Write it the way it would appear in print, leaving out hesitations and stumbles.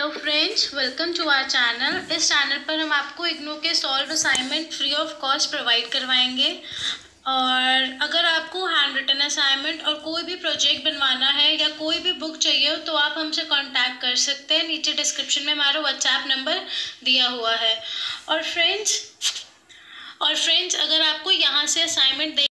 Hello friends, welcome to our channel. इस channel पर हम आपको इग्नू के solve assignment free of cost provide करवाएंगे। और अगर आपको हैंड रिटन असाइनमेंट और कोई भी प्रोजेक्ट बनवाना है या कोई भी बुक चाहिए हो तो आप हमसे कांटेक्ट कर सकते हैं। नीचे डिस्क्रिप्शन में हमारा व्हाट्सएप नंबर दिया हुआ है। और फ्रेंड्स अगर आपको यहाँ से असाइनमेंट